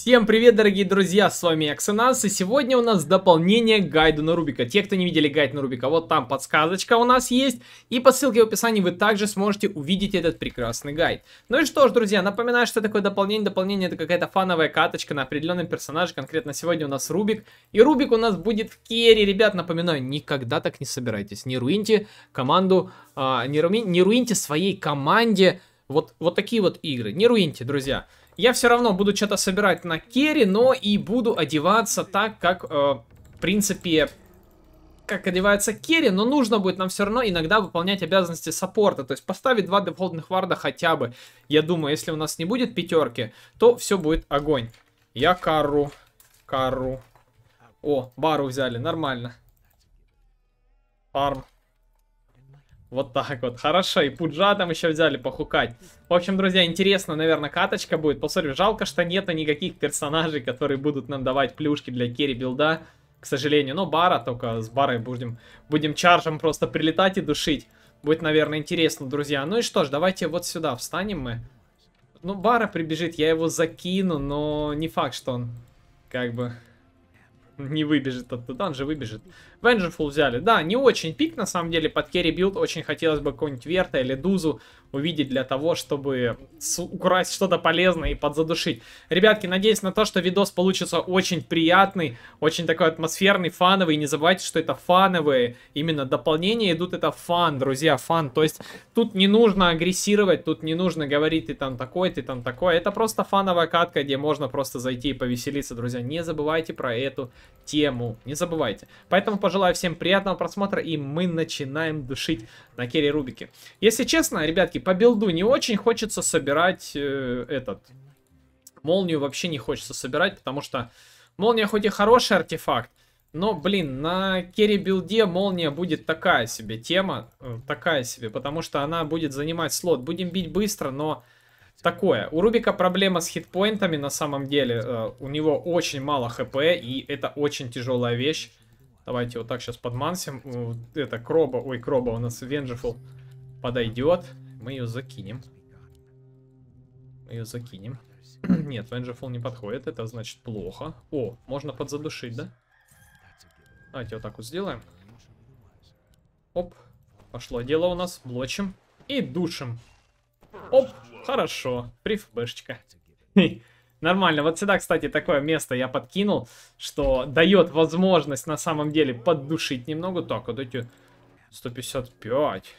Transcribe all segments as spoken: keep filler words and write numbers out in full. Всем привет, дорогие друзья, с вами Аксенас, и сегодня у нас дополнение к гайду на Рубика. Те, кто не видели гайд на Рубика, вот там подсказочка у нас есть, и по ссылке в описании вы также сможете увидеть этот прекрасный гайд. Ну и что ж, друзья, напоминаю, что такое дополнение. Дополнение — это какая-то фановая каточка на определенном персонаже, конкретно сегодня у нас Рубик, и Рубик у нас будет в Керри. Ребят, напоминаю, никогда так не собирайтесь, не руиньте команду, а, не, руи, не руиньте своей команде вот, вот такие вот игры, не руиньте, друзья. Я все равно буду что-то собирать на Керри, но и буду одеваться так, как, э, в принципе, как одевается Керри, но нужно будет нам все равно иногда выполнять обязанности саппорта, то есть поставить два дефолтных варда хотя бы. Я думаю, если у нас не будет пятерки, то все будет огонь. Я кару, кару. О, Бару взяли, нормально. Фарм. Вот так вот, хорошо, и Пуджа там еще взяли похукать. В общем, друзья, интересно, наверное, каточка будет. Посмотрим, жалко, что нету никаких персонажей, которые будут нам давать плюшки для керри билда, к сожалению. Но Бара, только с Барой будем, будем чаржем просто прилетать и душить. Будет, наверное, интересно, друзья. Ну и что ж, давайте вот сюда встанем мы. Ну, Бара прибежит, я его закину, но не факт, что он как бы... не выбежит оттуда, он же выбежит. Венджфул взяли. Да, не очень пик, на самом деле, под керри билд. Очень хотелось бы какого-нибудь верта или дузу увидеть для того, чтобы украсть что-то полезное и подзадушить. Ребятки, надеюсь на то, что видос получится очень приятный, очень такой атмосферный, фановый. Не забывайте, что это фановые именно дополнения идут. Это фан, друзья, фан. То есть тут не нужно агрессировать, тут не нужно говорить ты там такой, ты там такой. Это просто фановая катка, где можно просто зайти и повеселиться, друзья. Не забывайте про эту тему, не забывайте. Поэтому пожелаю всем приятного просмотра, и мы начинаем душить на керри Рубике. Если честно, ребятки, по билду не очень хочется собирать э, этот молнию, вообще не хочется собирать, потому что молния хоть и хороший артефакт, но, блин, на керри билде молния будет такая себе тема, э, такая себе, потому что она будет занимать слот. Будем бить быстро, но такое. У Рубика проблема с хитпоинтами, на самом деле. Э, у него очень мало хп, и это очень тяжелая вещь. Давайте вот так сейчас подмансим. Это Кроба, ой, Кроба у нас Венджфул подойдет. Мы ее закинем. Мы ее закинем. Нет, Венджфул не подходит, это значит плохо. О, можно подзадушить, да? Давайте вот так вот сделаем. Оп, пошло дело у нас. Блочим и душим. Оп, хорошо. Прифбэшечка. Нормально. Вот сюда, кстати, такое место я подкинул, что дает возможность на самом деле поддушить немного. Так, вот эти сто пятьдесят пять.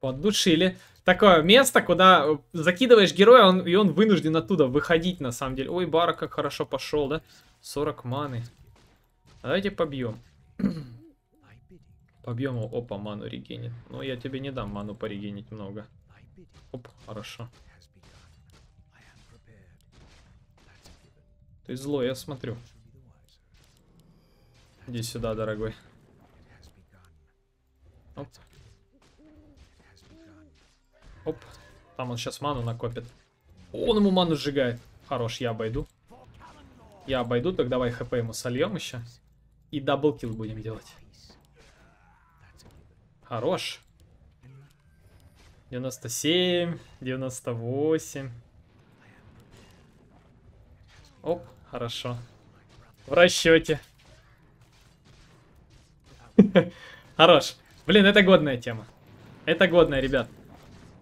Поддушили. Такое место, куда закидываешь героя, он, и он вынужден оттуда выходить на самом деле. Ой, Бара как хорошо пошел, да? сорок маны. Давайте побьем. Побьем его. Опа, ману регенит. Но я тебе не дам ману порегенить много. Оп, хорошо. Ты злой, я смотрю. Иди сюда, дорогой. Оп. Оп. Там он сейчас ману накопит. Он ему ману сжигает. Хорош, я обойду. Я обойду, так давай хп ему сольем еще. И даблкил будем делать. Хорош. девяносто семь, девяносто восемь. Оп, хорошо. В расчете. Хорош. Блин, это годная тема. Это годная, ребят.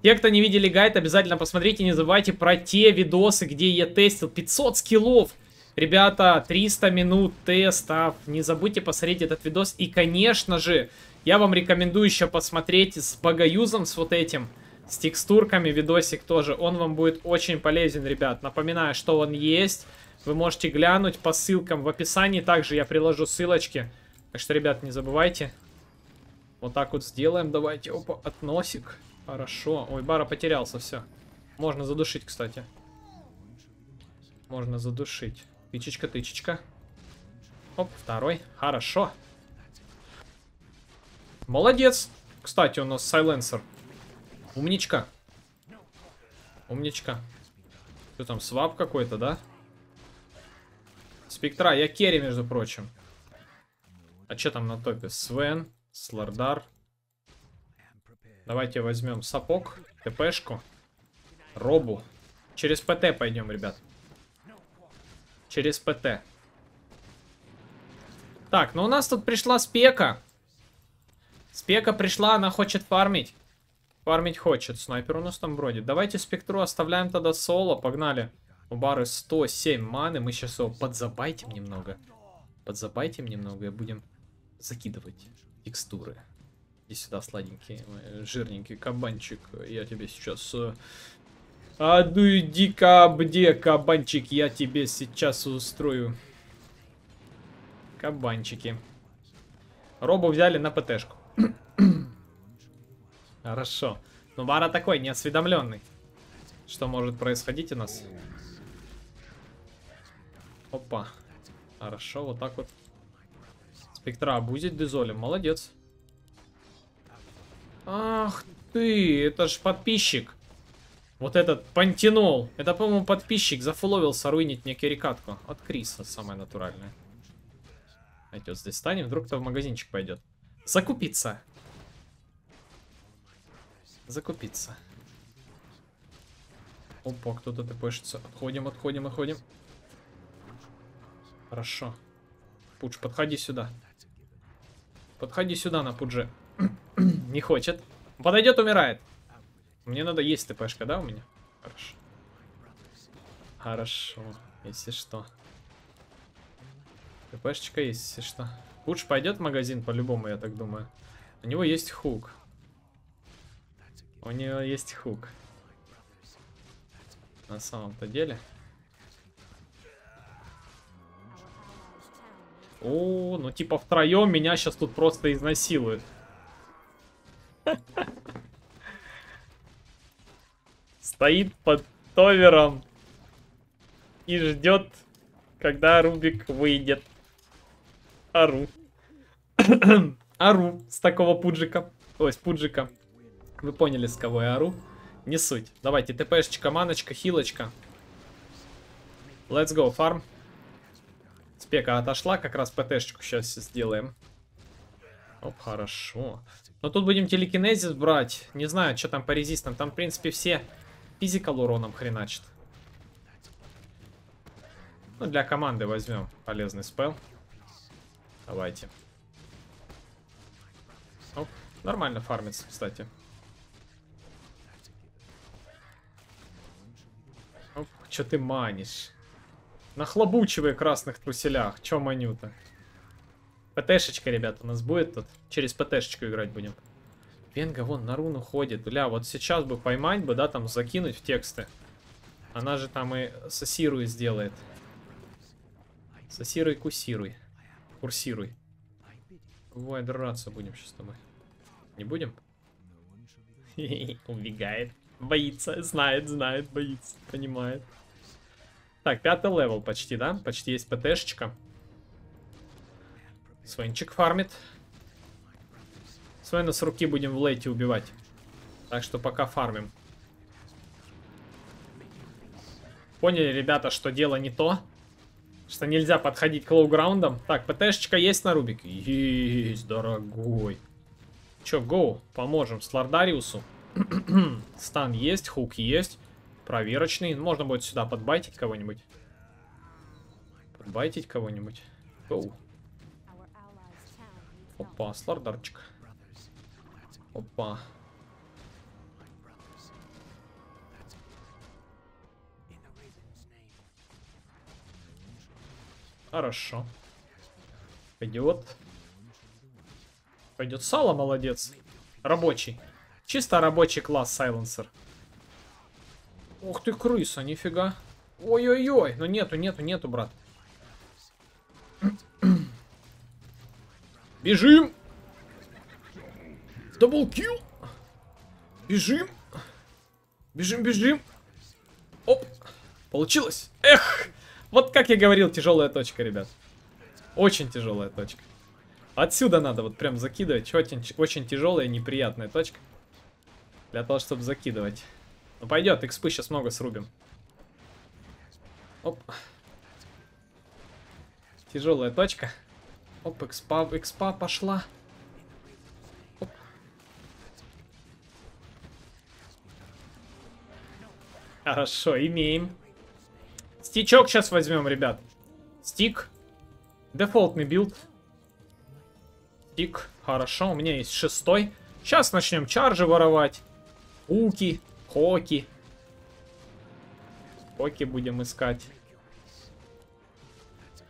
Те, кто не видели гайд, обязательно посмотрите. Не забывайте про те видосы, где я тестил пятьсот скиллов. Ребята, триста минут тестов. Не забудьте посмотреть этот видос. И, конечно же, я вам рекомендую еще посмотреть с багаюзом, с вот этим, с текстурками видосик тоже. Он вам будет очень полезен, ребят. Напоминаю, что он есть. Вы можете глянуть по ссылкам в описании. Также я приложу ссылочки. Так что, ребят, не забывайте. Вот так вот сделаем. Давайте. Опа, относик. Хорошо. Ой, Бара потерялся. Все. Можно задушить, кстати. Можно задушить. Тычечка, тычечка. Оп, второй. Хорошо. Молодец. Кстати, у нас сайленсер. Умничка. Умничка. Что там, свап какой-то, да? Спектра. Я керри, между прочим. А что там на топе? Свен, Слардар. Давайте возьмем сапог, ТПшку, робу. Через ПТ пойдем, ребят. через ПТ. Так, ну у нас тут пришла спека. Спека пришла, она хочет фармить. Фармить хочет. Снайпер у нас там бродит. Давайте спектру оставляем тогда соло. Погнали. У Бары сто семь маны. Мы сейчас его подзабайтим немного. Подзабайтим немного и будем закидывать текстуры. Иди сюда, сладенький, жирненький кабанчик. Я тебе сейчас... А ну иди-ка, где кабанчик? Я тебе сейчас устрою. Кабанчики. Робу взяли на ПТшку. Хорошо. Но Бара такой, неосведомленный. Что может происходить у нас? Опа. Хорошо, вот так вот. Спектра обузить дезолем. Молодец. Ах ты, это ж подписчик. Вот этот пантенол. Это, по-моему, подписчик зафуловился руинить мне керикатку. От Криса, самое натуральное. Давайте вот здесь станем, вдруг кто в магазинчик пойдет. Закупиться. Закупиться. Опа, кто-то ТПшится. Отходим, отходим, отходим. Хорошо. Пудж, подходи сюда. Подходи сюда на Пудже. Не хочет. Подойдет, умирает. Мне надо есть ТПшка, да, у меня? Хорошо. Хорошо, если что. ТПшечка есть, если что. Пудж пойдет в магазин, по-любому, я так думаю. У него есть хук. У него есть хук. На самом-то деле. О, ну типа втроем меня сейчас тут просто изнасилуют. Стоит под товером и ждет, когда Рубик выйдет. Ару. Ару с такого пуджика. Ой, с пуджика. Вы поняли, с кого я ору. Не суть. Давайте, ТПшечка, маночка, хилочка. Let's go, фарм. Спека отошла, как раз ПТшечку сейчас сделаем. Оп, хорошо. Но тут будем телекинезис брать. Не знаю, что там по резистам. Там, в принципе, все физикал уроном хреначат. Ну, для команды возьмем полезный спел. Давайте. Оп, нормально фармится, кстати. Оп, что ты манишь? Нахлобучивай красных труселях. Че маню-то? ПТшечка, ребят, у нас будет тут. Через ПТшечку играть будем. Венга вон на руну ходит. Бля, вот сейчас бы поймать бы, да, там закинуть в тексты. Она же там и сосируй сделает. Сосируй, кусируй. Курсируй. Ой, драться будем сейчас с тобой. Не будем? Убегает. Боится. Знает, знает, боится. Понимает. Так, пятый левел почти, да? Почти есть ПТшечка. Свенчик фармит. Свена с руки будем в лейте убивать. Так что пока фармим. Поняли, ребята, что дело не то. Что нельзя подходить к лоу-граундам. Так, ПТшечка есть на Рубике? Есть, дорогой. Че, гоу, поможем Слардариусу. Стан есть, хук есть. Проверочный. Можно будет сюда подбайтить кого-нибудь. Подбайтить кого-нибудь. Гоу. Опа, Слардарчик. Опа. Хорошо. Пойдет. Пойдет сало, молодец. Рабочий. Чисто рабочий класс Сайленсер. Ух ты, крыса, нифига. Ой-ой-ой. Ну нету, нету, нету, брат. Бежим! Даблкил! Бежим! Бежим, бежим! Оп! Получилось! Эх! Вот как я говорил, тяжелая точка, ребят. Очень тяжелая точка. Отсюда надо вот прям закидывать. Очень, очень тяжелая, неприятная точка. Для того, чтобы закидывать. Ну пойдет, экспы сейчас много срубим. Оп! Тяжелая точка. Оп, экспа, экспа пошла. Оп. Хорошо, имеем. Стичок сейчас возьмем, ребят. Стик. Дефолтный билд. Стик. Хорошо, у меня есть шестой. Сейчас начнем чаржи воровать. Уки, хоки. Хоки будем искать.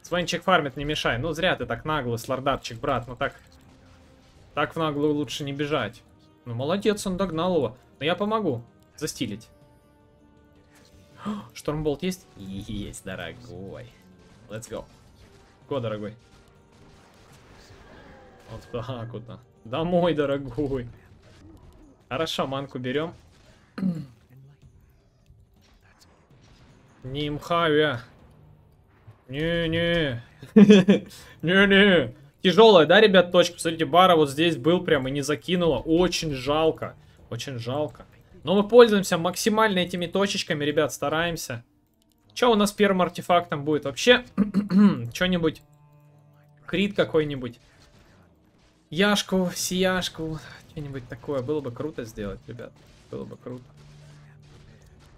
Свенчик фармит, не мешай. Ну зря ты так наглый, слардарчик, брат. Ну так... Так в наглую лучше не бежать. Ну молодец, он догнал его. Но я помогу застилить. Штормболт есть? Есть, дорогой. Let's go. Го, дорогой. Вот так вот. Домой, дорогой. Хорошо, манку берем. Не имхавя. Не-не. Не-не. Тяжелая, да, ребят, точка? Посмотрите, Бара вот здесь был прям и не закинула. Очень жалко. Очень жалко. Но мы пользуемся максимально этими точечками, ребят, стараемся. Че у нас первым артефактом будет? Вообще, что-нибудь. Крит какой-нибудь. Яшку, сияшку. Что-нибудь такое. Было бы круто сделать, ребят. Было бы круто.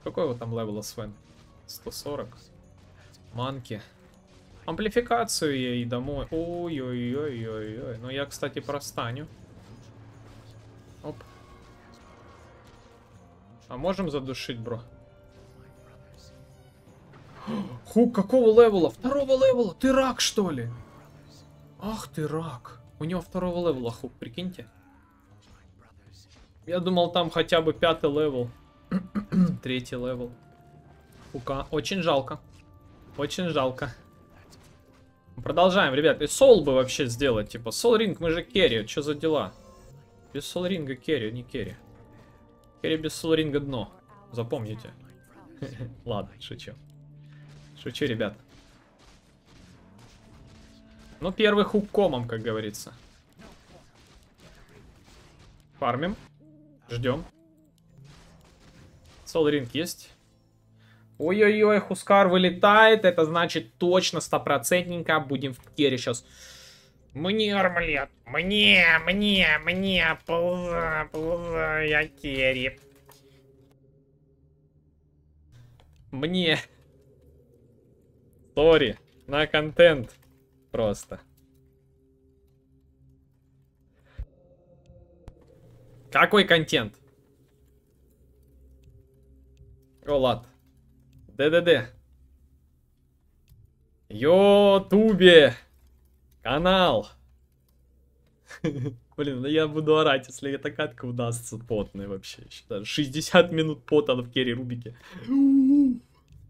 Какой вот там левел у Свен? сто сорок. Манки. Амплификацию ей домой. Ой-ой-ой-ой-ой. Ну я, кстати, простаню. Оп. А можем задушить, бро? Хук, какого левела? Второго левела? Ты рак, что ли? Ах ты рак. У него второго левела, Хук, прикиньте. Я думал, там хотя бы пятый левел. Третий левел. Хука. Очень жалко. Очень жалко. Продолжаем, ребят. И сол бы вообще сделать. Типа, сол ринг, мы же керри. Что за дела? Без сол ринга керри, не керри. Керри без сол ринга дно. Запомните. Ладно, шучу. Шучу, ребят. Ну, первый хук комом, как говорится. Фармим. Ждем. Сол ринг есть. Ой-ой-ой, Хускар вылетает. Это значит точно, стопроцентненько будем в керри сейчас. Мне армлет. Мне, мне, мне. Полза, полза, я керри. Мне. Сори. На контент. Просто. Какой контент? О, ладно. ДДД. Ютубе. Канал. Блин, ну я буду орать, если эта катка удастся потной вообще. шестьдесят минут пота в керри Рубике.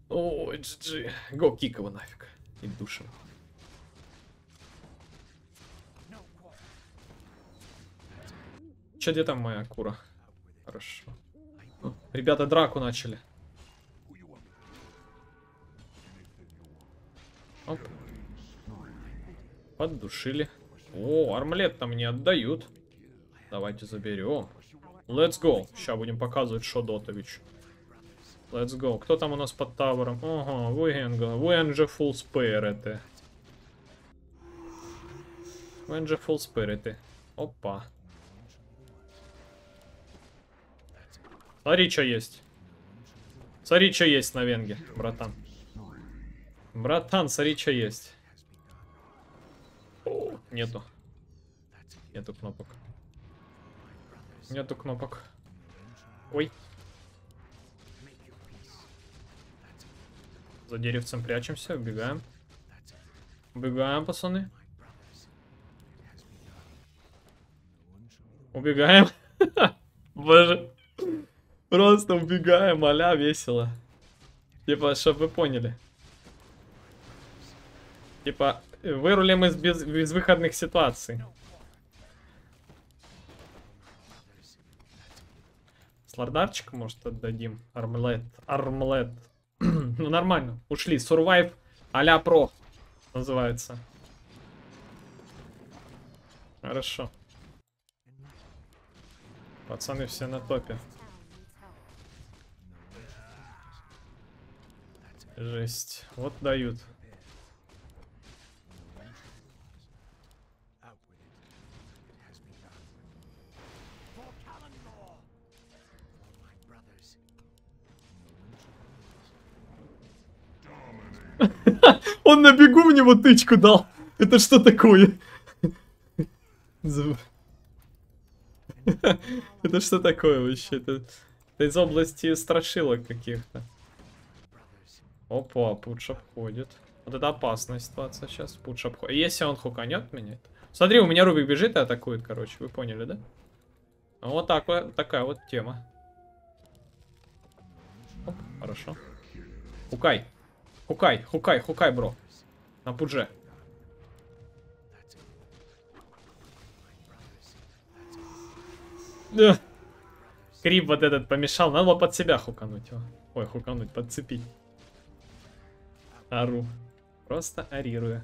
Ой, джи джи. Го, кик его нафиг. И душим. Че, где там моя кура? Хорошо. О, ребята, драку начали. Оп. Поддушили. О, армлет там не отдают. Давайте заберем. Let's go. Сейчас будем показывать Шодотович. Let's go. Кто там у нас под тавером? Ага, Венджфул спириты. Венджфул спириты. Опа. Смотри, что есть. Смотри, что есть на венге, братан. Братан, смотри, что есть. О, нету. Нету кнопок. Нету кнопок. Ой. За деревцем прячемся, убегаем. Убегаем, пацаны. Убегаем. Боже. Просто убегаем, а-ля весело. Типа, чтобы вы поняли. Типа, вырулим из без, безвыходных ситуаций. Слардарчик, может, отдадим? Армлет, армлет. Ну, нормально. Ушли. Сурвайв а-ля про называется. Хорошо. Пацаны все на топе. Жесть. Вот дают. Он на бегу в него тычку дал. Это что такое? Это что такое вообще? Это из области страшилок каких-то. Опа, Пудж обходит. Вот это опасная ситуация сейчас. Пудж обходит. Если он хуканет меня... Смотри, у меня Рубик бежит и атакует, короче. Вы поняли, да? Вот так вот, такая вот тема. Оп, хорошо. Хукай. Хукай, хукай, хукай, бро. На Пудже. Да. Крип вот этот помешал. Надо было под себя хукануть его. Ой, хукануть, подцепить. Ару. Просто арирую.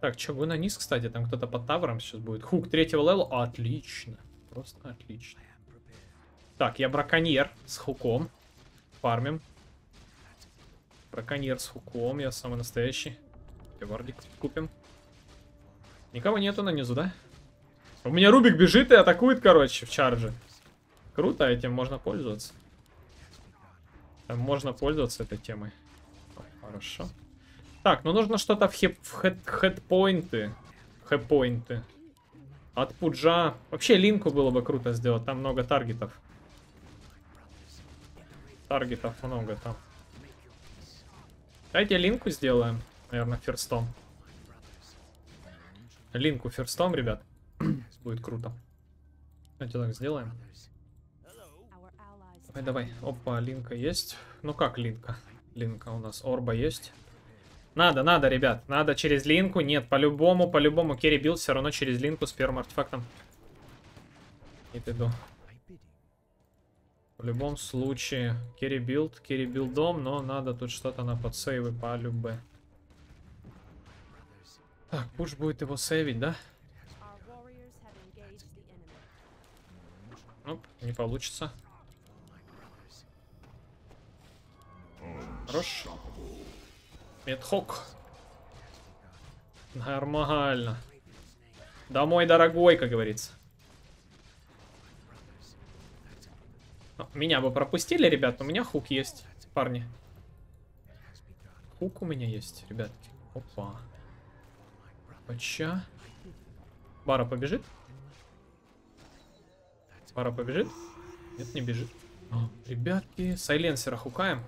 Так, что, вы на низ, кстати? Там кто-то под тавром сейчас будет. Хук третьего левела. Отлично. Просто отлично. Так, я браконьер с хуком. Фармим. Браконьер с хуком. Я самый настоящий. Я вардик купим. Никого нету на низу, да? У меня Рубик бежит и атакует, короче, в чардже. Круто, этим можно пользоваться. Там можно пользоваться этой темой. Хорошо. Так, ну нужно что-то в хедпоинты. Хэппоинты. От Пуджа. Вообще Линку было бы круто сделать. Там много таргетов. Таргетов много там. Давайте Линку сделаем. Наверное, ферстом. Линку ферстом, ребят. Будет круто. Давайте так сделаем. Давай, давай. Опа, Линка есть. Ну как Линка? Линка у нас. Орба есть. Надо, надо, ребят. Надо через Линку. Нет, по-любому, по-любому. Керри бил все равно через Линку с первым артефактом. Нет, иду. В любом случае. Керри билд, Керри билдом. Но надо тут что-то на подсейвы по-любому. Так, Пуш будет его сейвить, да? Оп, не получится. Хорош. Медхок. Нормально. Домой, дорогой, как говорится. Меня бы пропустили, ребят, но у меня хук есть, парни. Хук у меня есть, ребятки. Опа. Бача. Бара побежит? Бара побежит? Нет, не бежит. О, ребятки, сайленсера хукаем.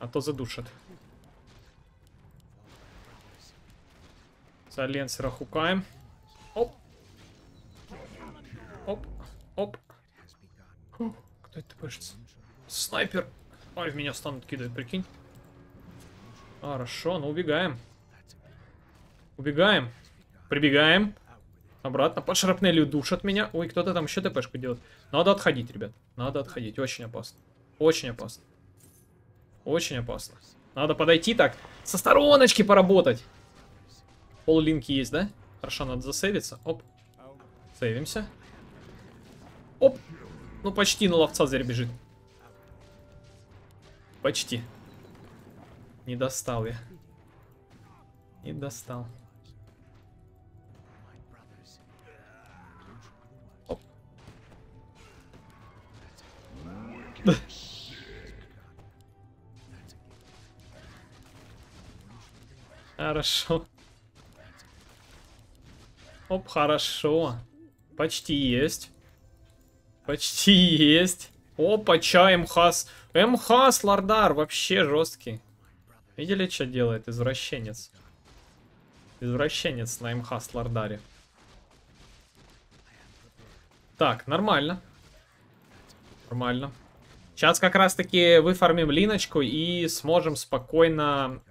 А то задушат. Сайленсера хукаем. Оп. Оп. Оп. Фу, кто это пышется? Снайпер. Ой, в меня станут кидать, прикинь. Хорошо, ну убегаем. Убегаем. Прибегаем. Обратно. По шрапнелью душат меня. Ой, кто-то там еще ТПшку делает. Надо отходить, ребят. Надо отходить. Очень опасно. Очень опасно. Очень опасно. Надо подойти так. Со стороночки поработать. Пол линки есть, да? Хорошо, надо засейвиться. Оп. Сейвимся. Оп. Ну почти на ловца зверь бежит. Почти. Не достал я. Не достал. Оп. Хорошо. Оп, хорошо. Почти есть. Почти есть. Опа-ча, МХАС. МХАС, Слардар, вообще жесткий. Видели, что делает извращенец? Извращенец на МХАС Слардаре. Так, нормально. Нормально. Сейчас как раз-таки выфармим Линочку и сможем спокойно...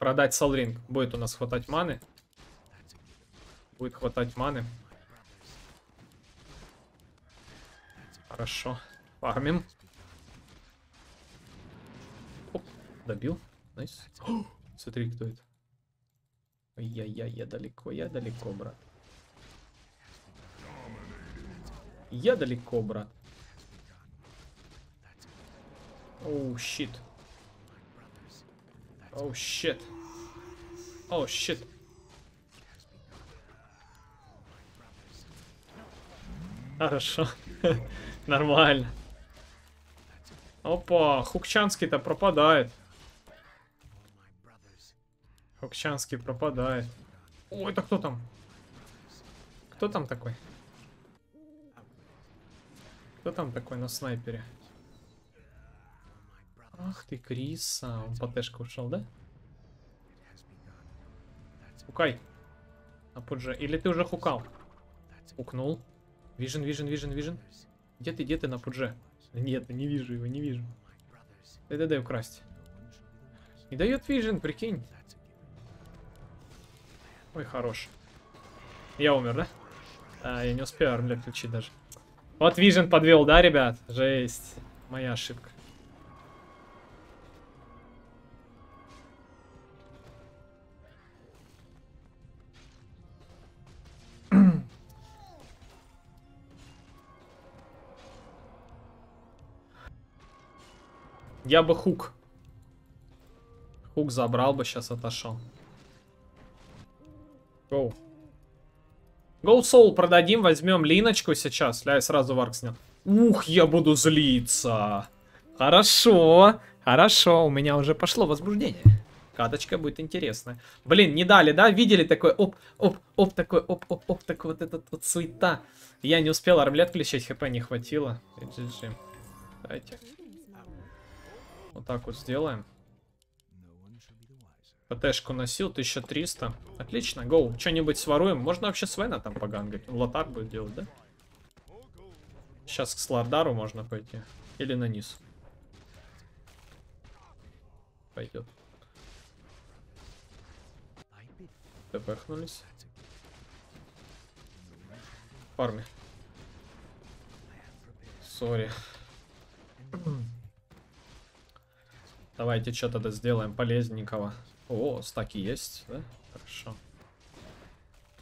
Продать солринг. Будет у нас хватать маны. Будет хватать маны. Хорошо. Фармим. Оп, добил. Найс. О, смотри, кто это. Ой-я-я, я далеко, я далеко, брат. Я далеко, брат. Оу, щит. Оу, щит. О, щит. Хорошо. Нормально. Опа, хукчанский-то пропадает. Хокчанский пропадает. Ой, это кто там? Кто там такой? Кто там такой на снайпере? Ах ты, Криса. Он по тэшке ушел, да? Хукай. А Пуджа. Или ты уже хукал? Укнул. Вижен, вижен, вижен, вижен. Где ты, где ты на Пудже? Нет, не вижу его, не вижу. Дай, дай, дай украсть. Не дает вижен, прикинь. Ой, хорош. Я умер, да? А, я не успел армлет включить даже. Вот вижен подвел, да, ребят? Жесть. Моя ошибка. Я бы хук. Хук забрал бы, сейчас отошел. Гоу. Гоу соул продадим, возьмем линочку сейчас. Ля, я сразу варк снял. Ух, я буду злиться. Хорошо, хорошо. У меня уже пошло возбуждение. Каточка будет интересная. Блин, не дали, да? Видели такой оп, оп, оп, такой оп, оп, оп, такой вот этот вот суета. Я не успел армлет включить, хп не хватило. джи джи. Дайте. Вот так вот сделаем. ПТшку носил, тысяча триста. Отлично, гоу. Что-нибудь своруем. Можно вообще Свена там погангать. Лотар будет делать, да? Сейчас к Слардару можно пойти. Или на низ. Пойдет. Тпхнулись. В фарме. Сори. Давайте что-то сделаем полезненького. О, стаки есть, да? Хорошо.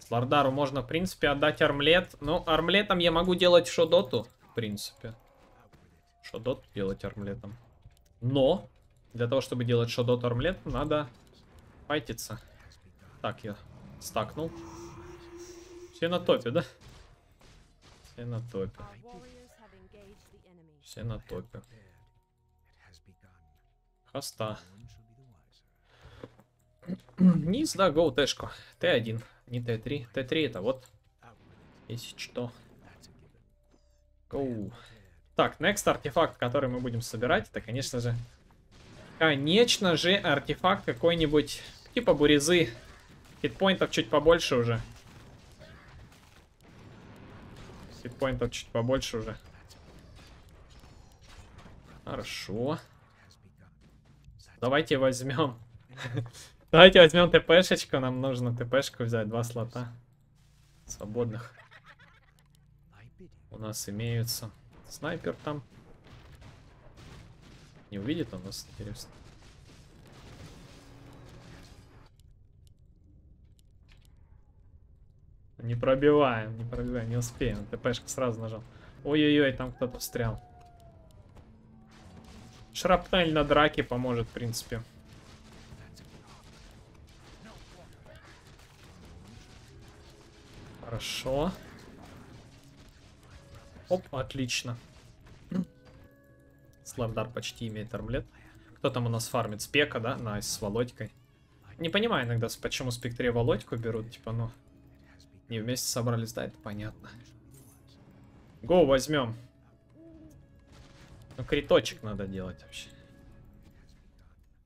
Слардару можно, в принципе, отдать армлет. Но армлетом я могу делать шодоту, в принципе. Шодоту делать армлетом. Но для того, чтобы делать шодоту армлетом, надо файтиться. Так, я стакнул. Все на топе, да? Все на топе. Все на топе. Хоста. Низ, да, гоу, тэшку. тэ один, не тэ три. тэ три это вот. Если что. Гоу. Так, next артефакт, который мы будем собирать, это, конечно же... Конечно же, артефакт какой-нибудь. Типа бурезы. Хитпоинтов чуть побольше уже. Хитпоинтов чуть побольше уже. Хорошо. Давайте возьмем. Давайте возьмем ТПшечку. Нам нужно ТПшку взять. Два слота свободных. У нас имеются. Снайпер там. Не увидит он нас, интересно. Не пробиваем, не пробиваем, не успеем. ТПшку сразу нажал. Ой-ой-ой, там кто-то встрял. Шрапнель на драке поможет, в принципе. Хорошо. Оп, отлично. Слардар почти имеет армлет. Кто там у нас фармит? Спека, да? Найс, с Володькой. Не понимаю иногда, почему Спектре Володьку берут. Типа, ну, не вместе собрались, да, это понятно. Гоу возьмем. Ну, криточек надо делать вообще.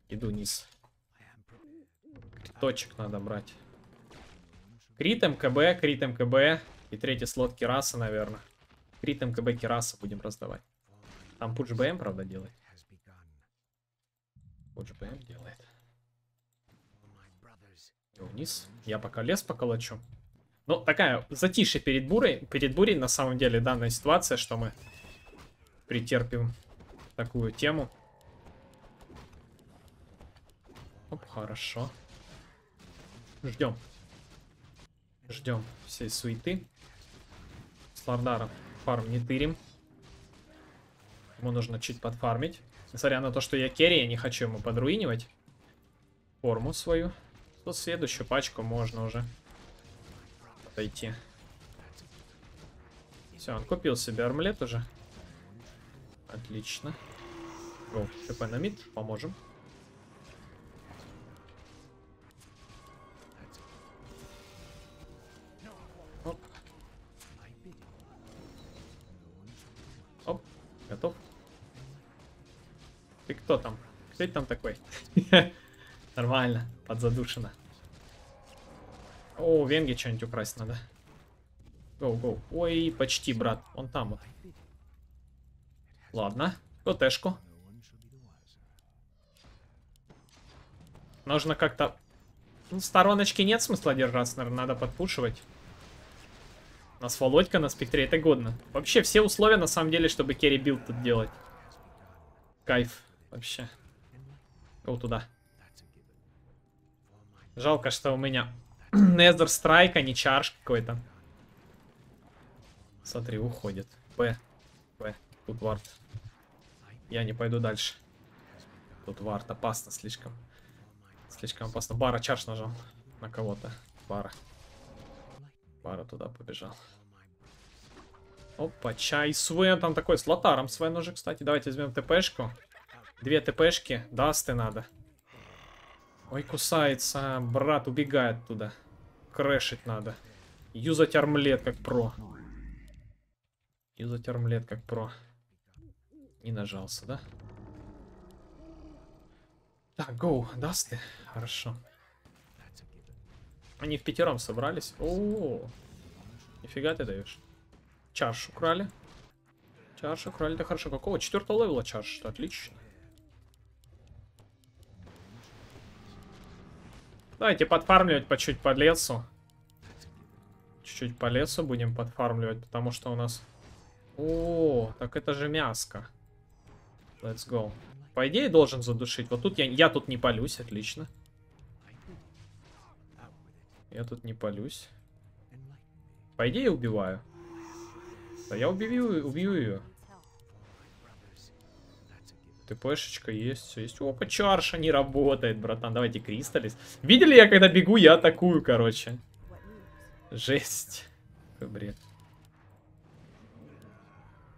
Иду вниз. Криточек надо брать. Крит МКБ, крит МКБ. И третий слот Кераса, наверное. Крит МКБ Кераса будем раздавать. Там Пудж БМ, правда, делает. Пудж БМ делает. Иду вниз. Я пока лес поколочу. Ну, такая затишье перед бурей. Перед бурей, на самом деле, данная ситуация, что мы... Претерпим такую тему. Оп, хорошо. Ждем. Ждем всей суеты. С Лардаром фарм не тырим. Ему нужно чуть подфармить. Несмотря на то, что я керри, я не хочу ему подруинивать форму свою. То следующую пачку можно уже отойти. Все, он купил себе армлет уже. Отлично. О, ТП на мид, поможем. Ты кто там? Кто это там такой? Нормально, подзадушено. О, Венге что-нибудь украсть надо. Гоу, гоу. Ой, почти, брат. Он там вот. Ладно. ТПшку. Нужно как-то... Ну, стороночки нет смысла держаться, наверное, надо подпушивать. У нас Володька на спектре, это годно. Вообще, все условия, на самом деле, чтобы керри билд тут делать. Кайф. Вообще. Гоу туда. Жалко, что у меня... Незер страйк, а не чарш какой-то. Смотри, уходит. П. П. Тут вард. Я не пойду дальше. Тут вард. Опасно слишком. Слишком опасно. Бара чарш нажал. На кого-то. Бара. Бара туда побежал. Опа, чай. Свен там такой. С лотаром Свен уже, кстати. Давайте возьмем ТПшку. Две ТПшки. Дасты надо. Ой, кусается. Брат убегает туда. Крэшить надо. Юзать армлет как про. Юзать армлет как про. Не нажался, да? Так, гоу, дасты. Хорошо. Они в пятером собрались. О-о-о. Нифига ты даешь. Чарш украли. Чарш украли, да хорошо. Какого? Четвертого левела чарш. Отлично. Давайте подфармливать по чуть по лесу. Чуть-чуть по лесу будем подфармливать, потому что у нас... О, так это же мяско. Let's go. По идее должен задушить. Вот тут я, я тут не палюсь, отлично. Я тут не палюсь. По идее убиваю. Да я убью, убью ее. ТПшечка есть, все есть. Опа, чарша не работает, братан. Давайте кристаллис. Видели, я когда бегу, я атакую, короче. Жесть. Какой бред.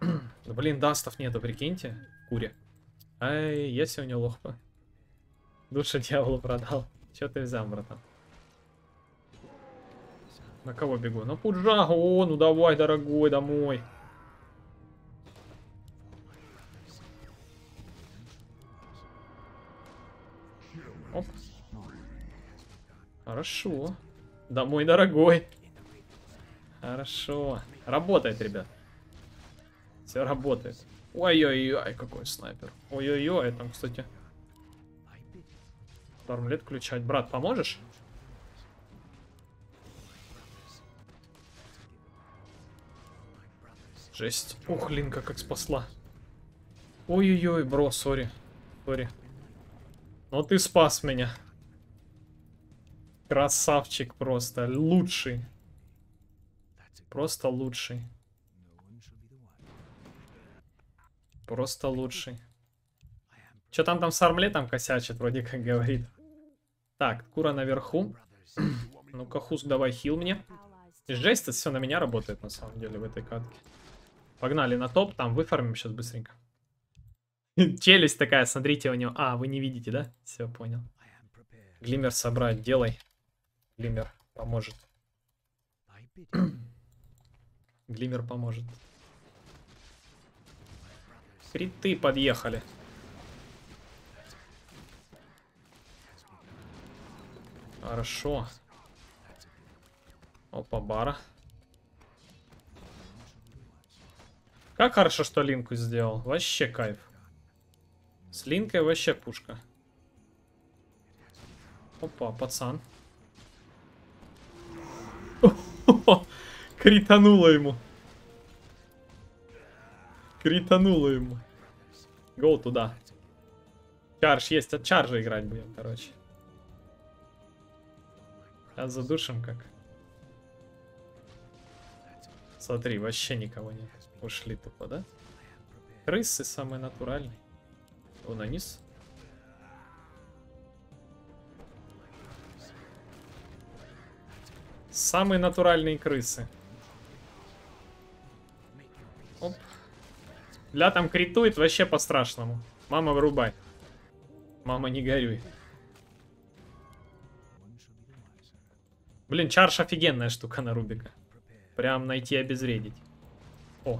Да блин, дастов нету, прикиньте. Кури. Ай, я сегодня лох. Душа дьявола продал. Че ты взял, братан? На кого бегу? На Пуджа. О, ну давай, дорогой, домой. Оп. Хорошо. Домой, дорогой. Хорошо. Работает, ребят. Все работает. Ой-ой-ой, какой снайпер. Ой-ой-ой, там, кстати. Армлет включать. Брат, поможешь? Жесть. Ух, Линка как спасла. Ой-ой-ой, бро, сори. Сори. Но ты спас меня. Красавчик просто. Лучший. Просто лучший. Просто лучший. Че там там с армлетом косячит, вроде как говорит. Так, кура наверху. Ну-ка, Хуск, давай хил мне. Жесть, это все на меня работает, на самом деле, в этой катке. Погнали на топ, там выфармим сейчас быстренько. Челюсть такая, смотрите у него. А, вы не видите, да? Все, понял. Глиммер собрать, делай. Глиммер поможет. Глиммер поможет. Криты подъехали. Хорошо. Опа, Бара. Как хорошо, что Линку сделал. Вообще кайф. С Линкой вообще пушка. Опа, пацан. Критануло ему. Критануло ему. Гоу туда. Чарж есть, от чаржа играть будем, короче. Сейчас задушим как. Смотри, вообще никого нет. Ушли тупо, да? Крысы самые натуральные. Он на низ. Самые натуральные крысы. Оп. Бля, там критует вообще по-страшному. Мама, вырубай. Мама, не горюй. Блин, чарш офигенная штука на Рубика. Прям найти и обезвредить. О.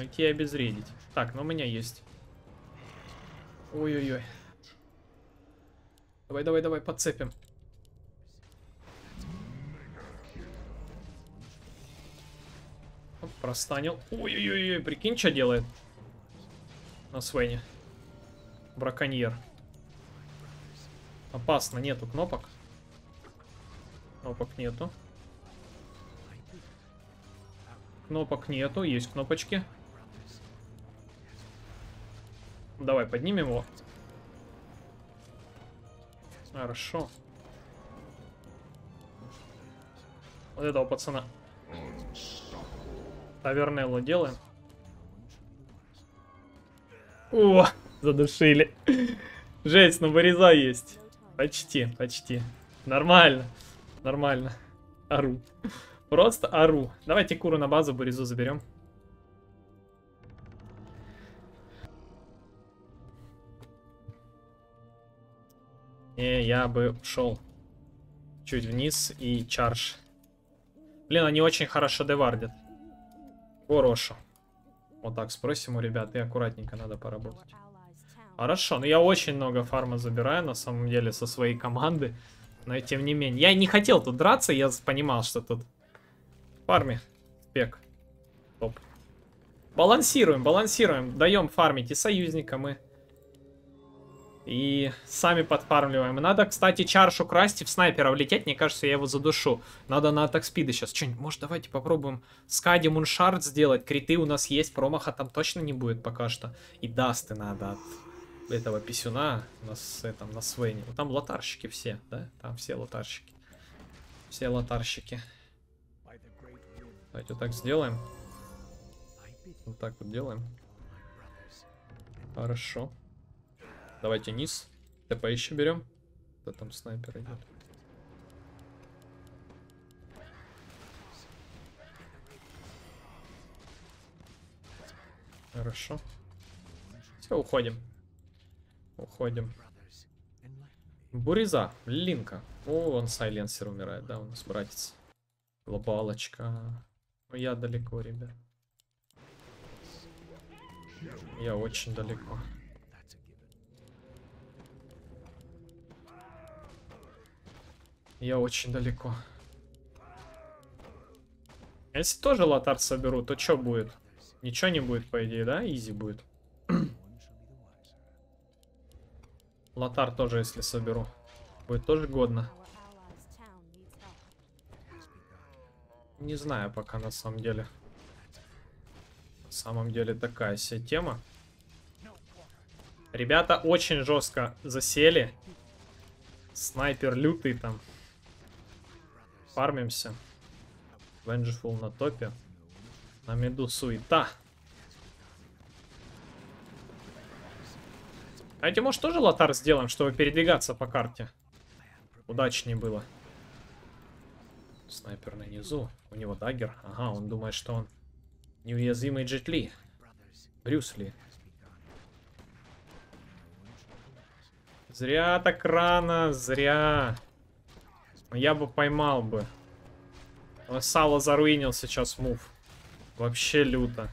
Окей, обезвредить. Так, но ну у меня есть. Ой-ой-ой. Давай-давай-давай, подцепим. Оп, простанил. Ой-ой-ой, прикинь, что делает. На Свене. Браконьер. Опасно, нету кнопок. Кнопок нету. Кнопок нету, есть кнопочки. Давай, поднимем его. Хорошо. Вот этого пацана. Тавернелло делаем. О, задушили. Жесть, ну выреза есть. Почти, почти. Нормально, нормально. Ору. Просто ору. Давайте куру на базу, Боризу заберем. Не, я бы шел чуть вниз и чарш. Блин, они очень хорошо девардят. Хорошо. Вот так спросим у ребят, и аккуратненько надо поработать. Хорошо, но ну, я очень много фарма забираю, на самом деле, со своей команды. Но и тем не менее. Я не хотел тут драться, я понимал, что тут фарме. Спек. Топ. Балансируем, балансируем. Даем фармить и союзникам, и... и сами подфармливаем. Надо, кстати, чаршу красть и в снайпера влететь. Мне кажется, я его задушу. Надо на атак спиды сейчас. Что-нибудь, может, давайте попробуем Скади муншард сделать. Криты у нас есть, промаха там точно не будет пока что. И дасты надо от этого писюна на, с, этом, на Свене. Вот там лотарщики все, да? Там все лотарщики. Все лотарщики. Давайте вот так сделаем. Вот так вот делаем. Хорошо. Давайте низ. ТП еще берем. Да там снайпер идет. Хорошо. Все, уходим. Уходим. Буриза. Линка. О, он сайленсер умирает. Да, у нас братец. Глобалочка. Но я далеко, ребят. Я очень далеко. Я очень далеко. Если тоже лотар соберу, то что будет? Ничего не будет, по идее, да? Изи будет. Лотар тоже, если соберу, будет тоже годно. Не знаю пока, на самом деле. На самом деле такая себе тема. Ребята очень жестко засели. Снайпер лютый там. Фармимся. Венджфул на топе. На меду суета. Давайте, может, тоже лотар сделаем, чтобы передвигаться по карте. Удачнее было. Снайпер на низу. У него даггер. Ага, он думает, что он неуязвимый Джет Ли. Брюс Ли. Зря так рано, зря. Я бы поймал бы. Сало заруинил сейчас мув. Вообще люто.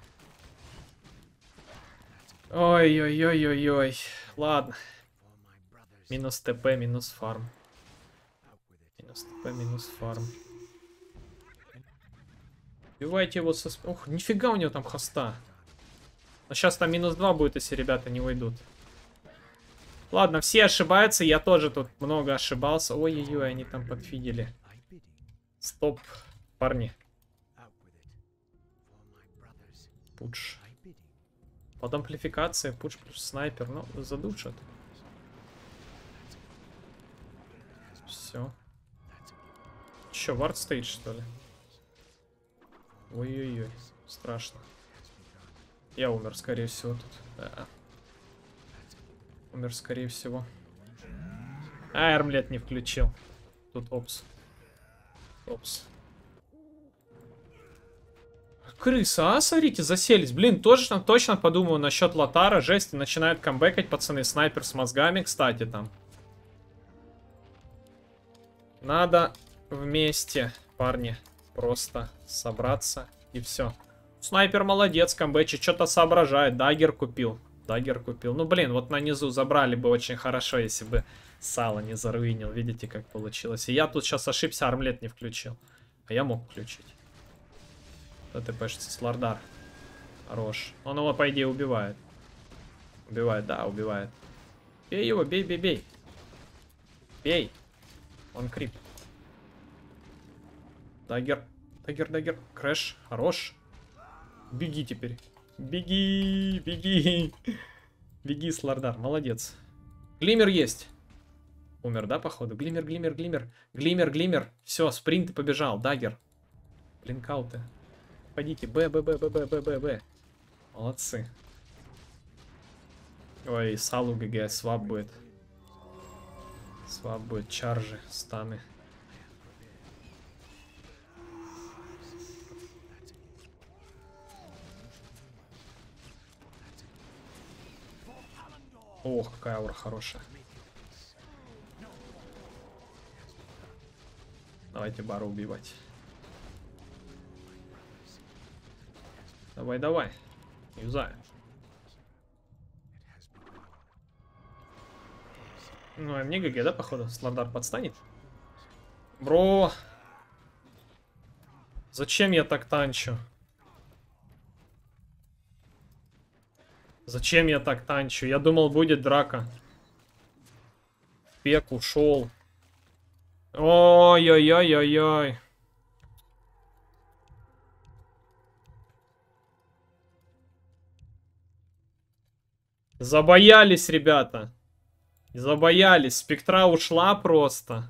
Ой-ой-ой-ой-ой. Ладно. Минус ТП, минус фарм. Минус ТП, минус фарм. Убивайте его со... Ох, нифига у него там хоста. Но сейчас там минус два будет, если ребята не уйдут. Ладно, все ошибаются, я тоже тут много ошибался. Ой-ой-ой, они там подфидели. Стоп, парни. Пудж. Под амплификацией пудж плюс снайпер. Ну, задушат. Все. Че, вард стоит, что ли? Ой-ой-ой, страшно. Я умер, скорее всего, тут. Да. Умер, скорее всего. А, армлет не включил. Тут опс. Опс. Крыса, а, смотрите, заселись. Блин, точно, точно подумаю насчет лотара. Жесть, начинают камбэкать, пацаны. Снайпер с мозгами, кстати, там. Надо вместе, парни, просто собраться и все. Снайпер молодец, камбэчи, что-то соображает. Даггер купил. Даггер купил. Ну, блин, вот на низу забрали бы очень хорошо, если бы Сало не заруинил. Видите, как получилось. И я тут сейчас ошибся, армлет не включил. А я мог включить. ТПшится Слардар. Хорош. Он его, по идее, убивает. Убивает, да, убивает. Бей его, бей, бей, бей. Бей. Он крип. Даггер. Даггер, Даггер. Крэш. Хорош. Беги теперь. Беги, беги. Беги, Слардар. Молодец. Глиммер есть. Умер, да, походу? Глиммер, Глиммер, Глиммер. Глиммер, Глиммер. Все, спринт и побежал. Даггер. Блинкауты. Пойдите. Б, Б, Б, Б, Б, Б, Б, Б. Молодцы. Ой, Салу ГГ. Свап будет. Свап будет. Чаржи, станы. Ох, какая аура хорошая. Давайте Бару убивать. Давай, давай. Юзай. Ну, а мне ГГ, да, походу? Слардар подстанет? Бро! Зачем я так танчу? Зачем я так танчу? Я думал, будет драка. Пек ушел. Ой-ой-ой-ой-ой. Забоялись, ребята. Забоялись. Спектра ушла просто.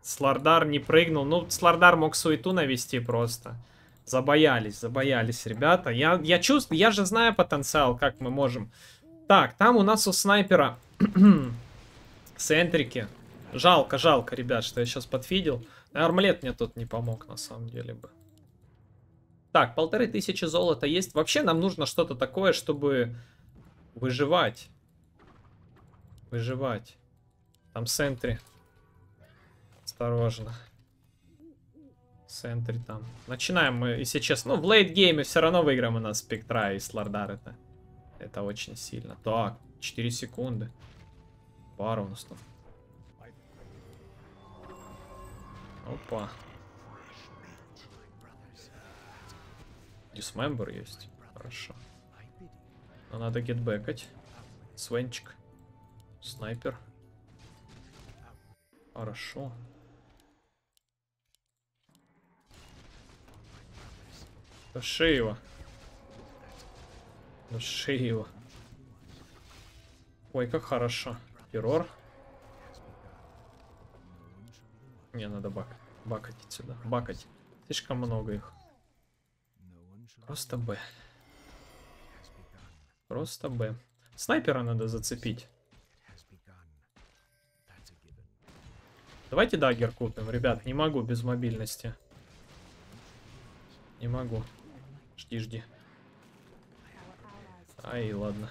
Слардар не прыгнул. Ну, Слардар мог суету навести просто. Забоялись, забоялись, ребята. Я, я чувствую, я же знаю потенциал, как мы можем. Так, там у нас у снайпера центрики. Жалко, жалко, ребят, что я сейчас подфидел. Армлет мне тут не помог, на самом деле бы. Так, полторы тысячи золота есть. Вообще нам нужно что-то такое, чтобы выживать. Выживать. Там сентри. Осторожно. Сентри там. Начинаем мы, если честно. Ну, в лейт-гейме все равно выиграем у нас Спектра и Слардар. Это, это очень сильно. Так, четыре секунды. Пара у нас там. Опа. Дисмембер есть. Хорошо. Но надо гетбэкать. Свенчик. Снайпер. Хорошо. Души его. Души его. Ой, как хорошо. Террор. Мне надо бак. Бакать отсюда. Бакать. Слишком много их. Просто Б. Просто Б. Снайпера надо зацепить. Давайте Даггер купим. Ребят, не могу без мобильности. Не могу. Жди, жди. Ай, ладно.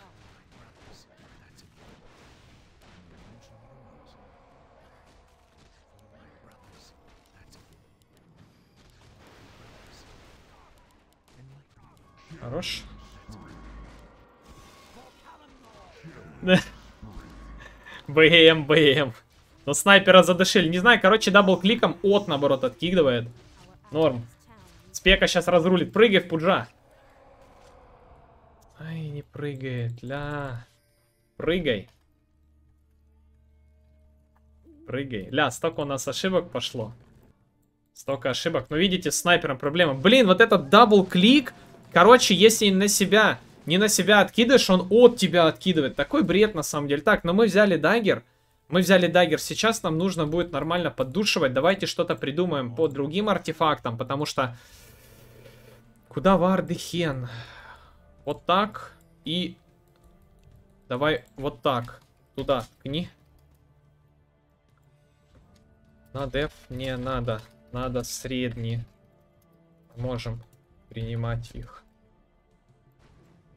Хорош. БМ, БМ. Но снайпера задушили. Не знаю, короче, дабл-кликом от, наоборот, откидывает. Норм. Спека сейчас разрулит. Прыгай в Пуджа. Ай, не прыгает. Ля. Прыгай. Прыгай. Ля, столько у нас ошибок пошло. Столько ошибок. Но видите, с снайпером проблема. Блин, вот этот дабл-клик. Короче, если на себя, не на себя откидываешь, он от тебя откидывает. Такой бред, на самом деле. Так, но мы взяли Даггер. Мы взяли Даггер. Сейчас нам нужно будет нормально поддушивать. Давайте что-то придумаем по другим артефактам, потому что... Куда Варды хен? Вот так и... Давай вот так. Туда ткни. На деф не надо. Надо средний. Можем принимать их.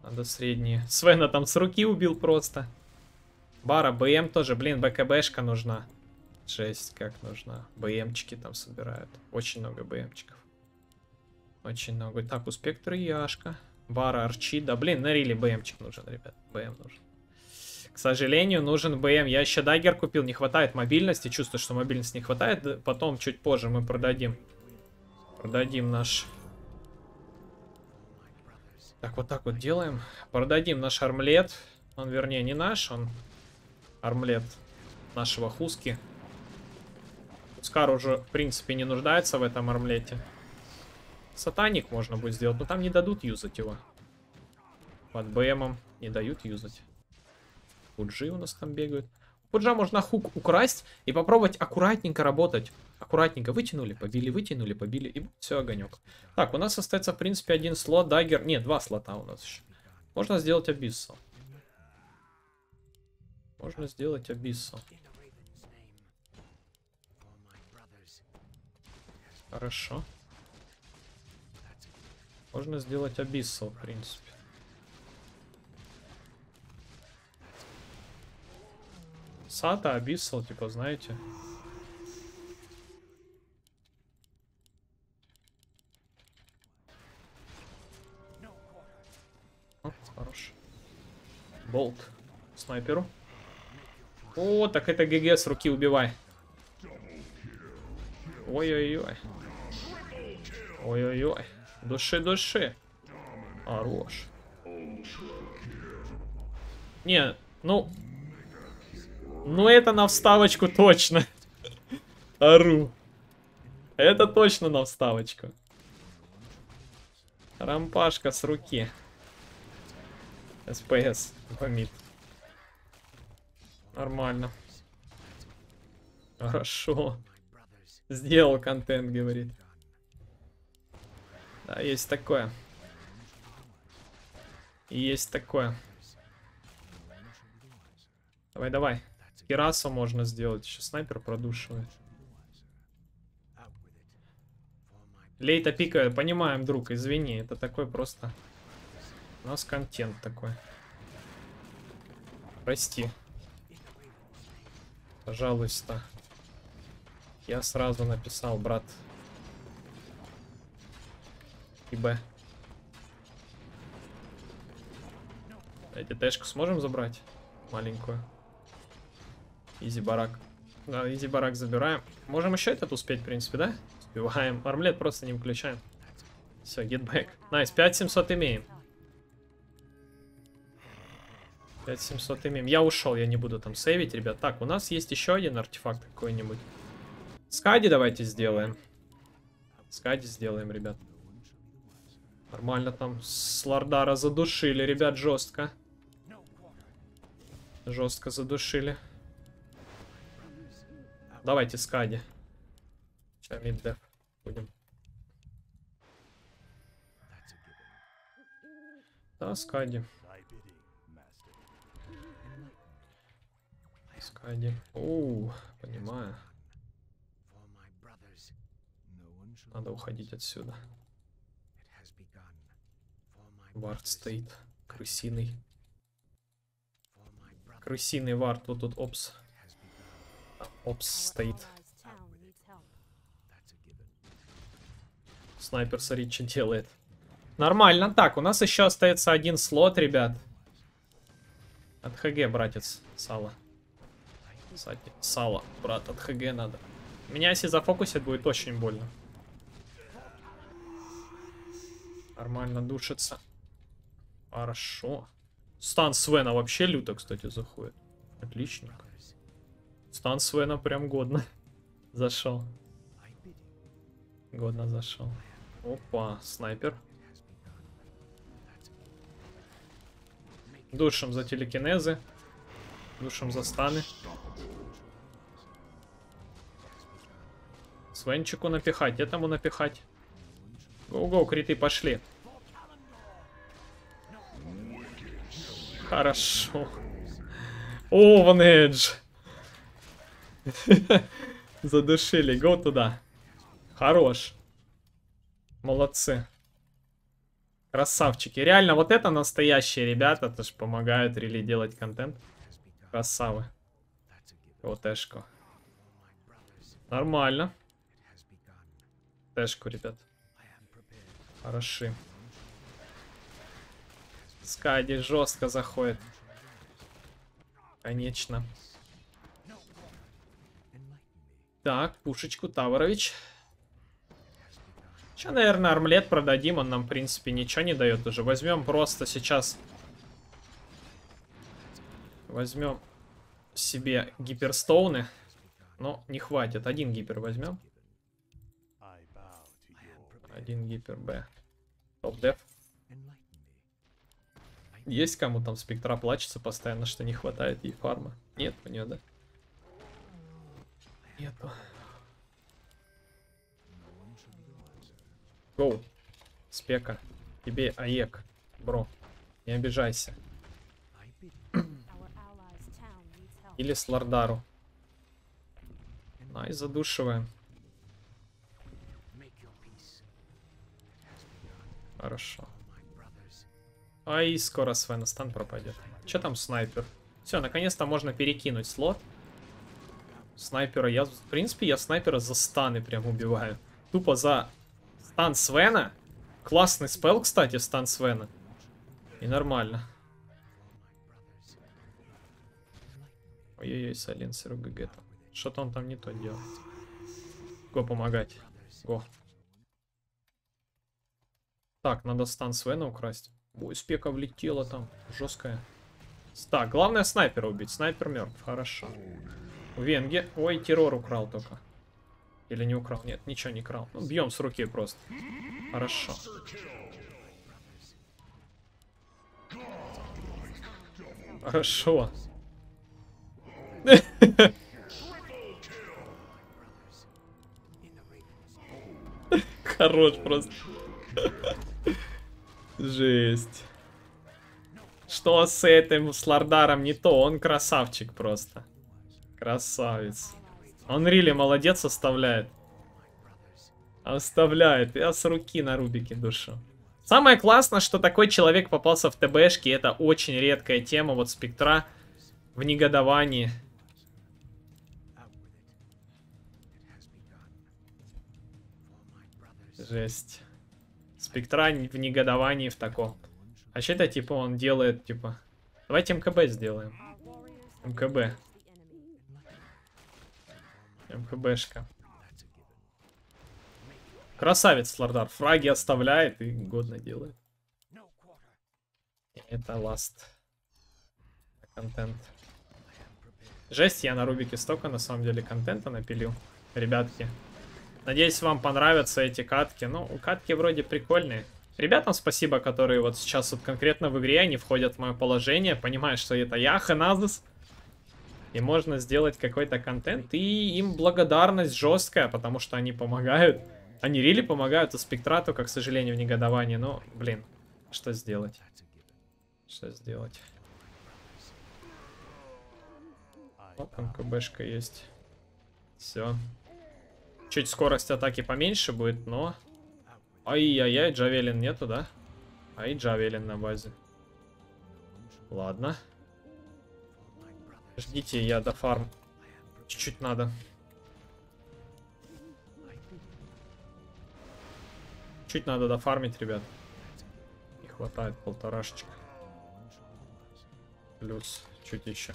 Надо средние. Свена там с руки убил просто. Бара, БМ тоже, блин, БКБшка нужна. Жесть, как нужна. БМчики там собирают. Очень много БМчиков. Очень много. Так, у Спектра Яшка. Бара, Арчи. Да, блин, на риле БМчик нужен, ребят. БМ нужен. К сожалению, нужен БМ. Я еще Даггер купил. Не хватает мобильности. Чувствую, что мобильности не хватает. Потом, чуть позже, мы продадим. Продадим наш... Так, вот так вот делаем. Продадим наш армлет. Он, вернее, не наш. Он армлет нашего Хуски. Хускар уже, в принципе, не нуждается в этом армлете. Сатаник можно будет сделать, но там не дадут юзать его. Под БМом не дают юзать. Пуджи у нас там бегают. Пуджа можно хук украсть и попробовать аккуратненько работать. Аккуратненько вытянули, побили, вытянули, побили, и все, огонек. Так, у нас остается, в принципе, один слот, даггер. Нет, два слота у нас еще. Можно сделать абиссал. Можно сделать абиссал. Хорошо. Можно сделать абиссал, в принципе. Сата, абиссал, типа, знаете... Хорош. Болт. Снайперу. О, так это ГГ, с руки убивай. Ой-ой-ой. Ой-ой-ой. Души-души. Хорош. Не, ну... Ну это на вставочку точно. Ору. Это точно на вставочку. Рампашка с руки. СПС бомбит. Нормально. Хорошо. Сделал контент, говорит. Да, есть такое. Есть такое. Давай, давай. Кирасу можно сделать. Еще снайпер продушивает. Лейта пика. Понимаем, друг, извини. Это такой просто... У нас контент такой. Прости. Пожалуйста. Я сразу написал, брат. И Б. Эти ТПшку сможем забрать? Маленькую. Изи барак. Да, изи барак забираем. Можем еще этот успеть, в принципе, да? Успеваем. Армлет просто не включаем. Все, гетбэк. Найс, пять тысяч семьсот имеем. пять тысяч семьсот имеем. Я ушел, я не буду там сейвить, ребят. Так, у нас есть еще один артефакт какой-нибудь. Скади давайте сделаем. Скади сделаем, ребят. Нормально там Слардара задушили, ребят, жестко. Жестко задушили. Давайте Скади. Сейчас мид-деф будем. Да, Скади. Скади. Оу, понимаю. Надо уходить отсюда. Вард стоит. Крысиный. Крысиный вард. Вот тут опс. Там опс стоит. Снайпер, смотри, что делает. Нормально. Так, у нас еще остается один слот, ребят. От ХГ, братец. Сало. Сало, брат, от ХГ надо. Меня если зафокусит, будет очень больно. Нормально душится. Хорошо. Стан Свена вообще люто, кстати, заходит. Отлично. Стан Свена прям годно зашел. Годно зашел. Опа, снайпер. Душим за телекинезы. Душим за станы. Свенчику напихать, этому напихать. Гоу-гоу, криты пошли. Хорошо. О, ван эдж. Задушили, гоу туда. Хорош. Молодцы. Красавчики. Реально, вот это настоящие ребята. Тоже помогают рели делать контент. Красавы. Вот тэшку. Нормально. Тэшку, ребят. Хороши. Скади жестко заходит. Конечно. Так, пушечку, Таварович. Сейчас, наверное, армлет продадим. Он нам, в принципе, ничего не дает уже. Возьмем просто сейчас... Возьмем себе гиперстоуны. Но не хватит. Один гипер возьмем. Один гипер Б. Топ-деф. Есть кому там спектра плачется постоянно, что не хватает ей фарма? Нет у нее, да? Нету. Гоу. Спека. Тебе аек. Бро. Не обижайся. Или Слардару. Най, задушиваем. Хорошо. А и скоро Свен Стан пропадет. Че там снайпер? Все, наконец-то можно перекинуть слот. Снайпера я... В принципе, я снайпера за станы прям убиваю. Тупо за стан Свена. Классный спел, кстати, стан Свена. И нормально. Ой-ой-ой, Сайленсеру ГГ там. Что-то он там не то делал. Го помогать. Го. Так, надо стан Свена украсть. Ой, спека влетела там. Жесткая. Так, главное снайпера убить. Снайпер мертв. Хорошо. У Венги. Ой, террор украл только. Или не украл? Нет, ничего не крал. Ну, бьем с руки просто. Хорошо. Хорошо. Хорош просто. Жесть. Что с этим Слардаром не то? Он красавчик просто. Красавец. Он рили молодец, оставляет. Оставляет. Я с руки на Рубике душу. Самое классное, что такой человек попался в ТБшке. Это очень редкая тема. Вот спектра в негодовании. Жесть. Спектра в негодовании в таком. А что это, типа, он делает, типа... Давайте МКБ сделаем. МКБ. МКБшка. Красавец, Слардар. Фраги оставляет и годно делает. Это ласт. Контент. Жесть, я на Рубике столько, на самом деле, контента напилил. Ребятки. Надеюсь, вам понравятся эти катки. Ну, катки вроде прикольные. Ребятам спасибо, которые вот сейчас вот конкретно в игре, они входят в мое положение, понимают, что это я, Ханазус. И можно сделать какой-то контент. И им благодарность жесткая, потому что они помогают. Они рили помогают, а спектра только, к сожалению, в негодовании. Но, блин, что сделать? Что сделать? Вот там КБшка есть. Все. Чуть скорость атаки поменьше будет, но... Ай-яй-яй, джавелин нету, да? Ай, джавелин на базе. Ладно. Ждите, я до фарм. Чуть-чуть надо. Чуть надо дофармить, ребят. Не хватает полторашечка. Плюс чуть еще.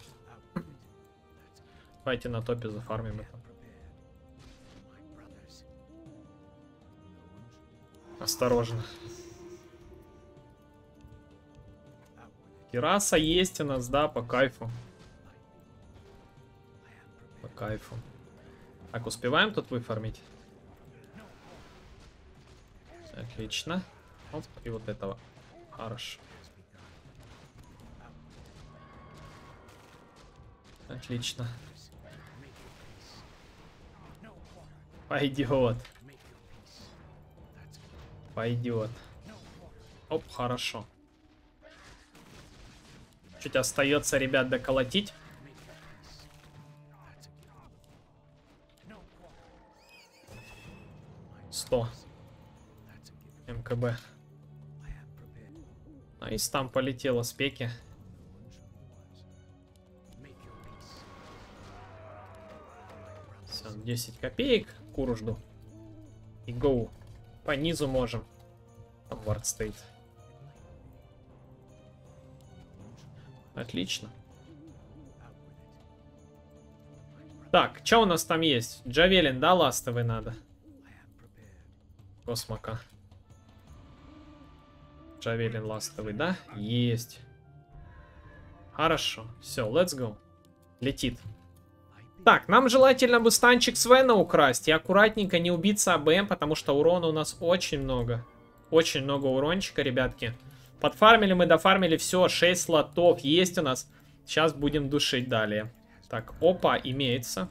Давайте на топе зафармим это. Осторожно. Кираса есть у нас, да, по кайфу. По кайфу. Так, успеваем тут выфармить? Отлично. Оп, и вот этого. Хорошо. Отлично. Пойдет. Пойдет. Оп, хорошо. Чуть остается, ребят, доколотить. сто. МКБ. А из там полетело спеки. Все, десять копеек. Куру жду. И гоу. По низу можем. Вард стоит. Отлично. Так, что у нас там есть? Джавелин, да, ластовый надо. Космока. Джавелин ластовый, да? Есть. Хорошо. Все, let's go. Летит. Так, нам желательно бы станчик Свена украсть и аккуратненько не убиться АБМ, потому что урона у нас очень много. Очень много урончика, ребятки. Подфармили мы, дофармили все. шесть слотов есть у нас. Сейчас будем душить далее. Так, опа, имеется.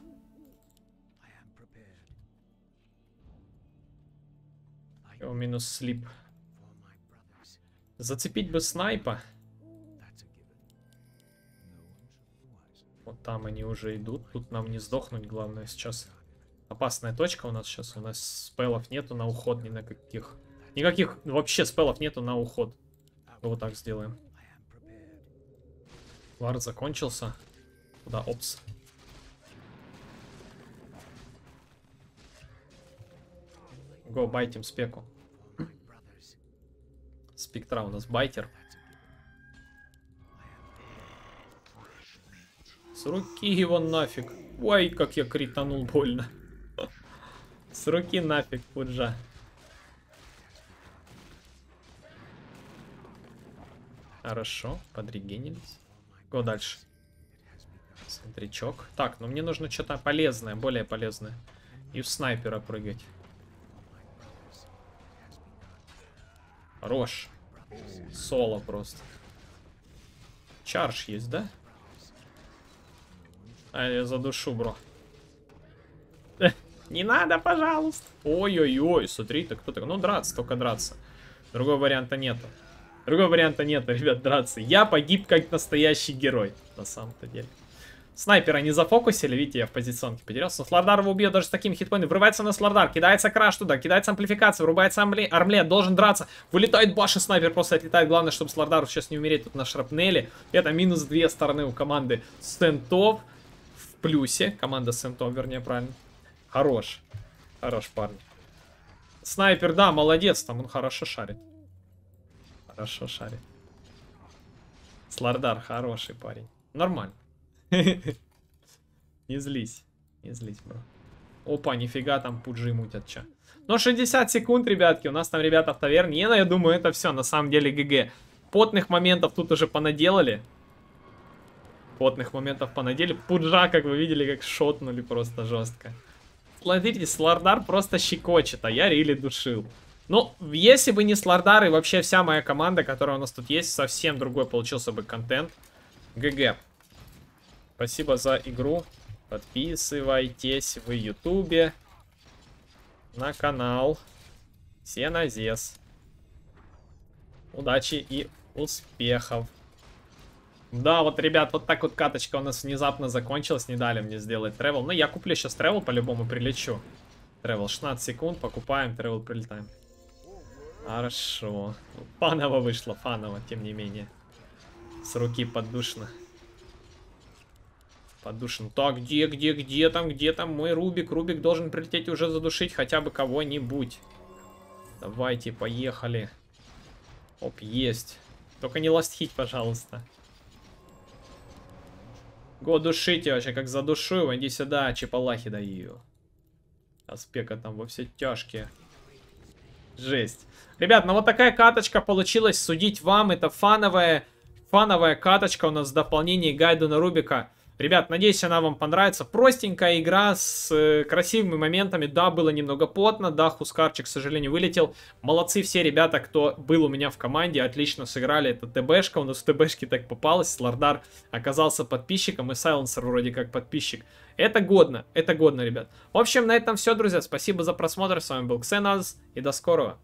О, минус слип. Зацепить бы снайпа. Вот там они уже идут. Тут нам не сдохнуть, главное, сейчас. Опасная точка у нас сейчас. У нас спеллов нету на уход ни на каких. Никаких вообще спеллов нету на уход. Мы вот так сделаем. Вард закончился. Куда? Опс. Го, байтим спеку. Спектра у нас байтер. С руки его нафиг. Ой, как я кританул больно. С руки нафиг, Пуджа. Хорошо, подрегенились. Го дальше. Смотрячок. Так, ну мне нужно что-то полезное, более полезное. И в снайпера прыгать. Хорош. Соло просто. Чарш есть, да? А я задушу, бро. Не надо, пожалуйста. Ой-ой-ой, смотри, так кто такой? Ну, драться, только драться. Другого варианта нету. Другого варианта нету, ребят, драться. Я погиб как настоящий герой, на самом-то деле. Снайпера не зафокусили, видите, я в позиционке потерялся. Но Слардар его убьет даже с таким хитпоинтом. Врывается на Слардар, кидается краш туда, кидается амплификация, врубается Армлет, должен драться. Вылетает баш, и снайпер просто отлетает. Главное, чтобы Слардару сейчас не умереть тут на шрапнели. Это минус две стороны у команды Сентов в плюсе. Команда Сентов, вернее, правильно. Хорош. Хорош, парни. Снайпер, да, молодец, там он хорошо шарит. Хорошо шарит. Слардар хороший парень. Нормально. Не злись. Не злись, бро. Опа, нифига там пуджи мутят ча. Но шестьдесят секунд, ребятки. У нас там ребята в таверне. Не, ну, я думаю, это все. На самом деле ГГ. Потных моментов тут уже понаделали. Потных моментов понаделали. Пуджа, как вы видели, как шотнули просто жестко. Смотрите, Слардар просто щекочет, а я рили душил. Ну, если бы не Слардар и вообще вся моя команда, которая у нас тут есть, совсем другой получился бы контент. ГГ. Спасибо за игру. Подписывайтесь в Ютубе на канал. Все на ЗЕС. Удачи и успехов. Да, вот, ребят, вот так вот каточка у нас внезапно закончилась. Не дали мне сделать тревел. Но я куплю сейчас тревел, по-любому прилечу. Тревел шестнадцать секунд. Покупаем, тревел прилетаем. Хорошо. Фаново вышло, фаново, тем не менее. С руки поддушно. Подушен. Так, где, где, где там, где там мой Рубик? Рубик должен прилететь и уже задушить хотя бы кого-нибудь. Давайте, поехали. Оп, есть. Только не ластхить, пожалуйста. Го, душите вообще, как задушу его. Иди сюда, чепалахи даю. Аспека там во все тяжкие. Жесть. Ребят, ну вот такая каточка получилась. Судить вам, это фановая, фановая каточка у нас в дополнении гайду на Рубика. Ребят, надеюсь, она вам понравится. Простенькая игра с э, красивыми моментами. Да, было немного потно. Да, Хускарчик, к сожалению, вылетел. Молодцы все ребята, кто был у меня в команде. Отлично сыграли. Это ТБшка. У нас в ТБшке так попалось. Слардар оказался подписчиком. И Сайленсер вроде как подписчик. Это годно. Это годно, ребят. В общем, на этом все, друзья. Спасибо за просмотр. С вами был Ксеназ. И до скорого.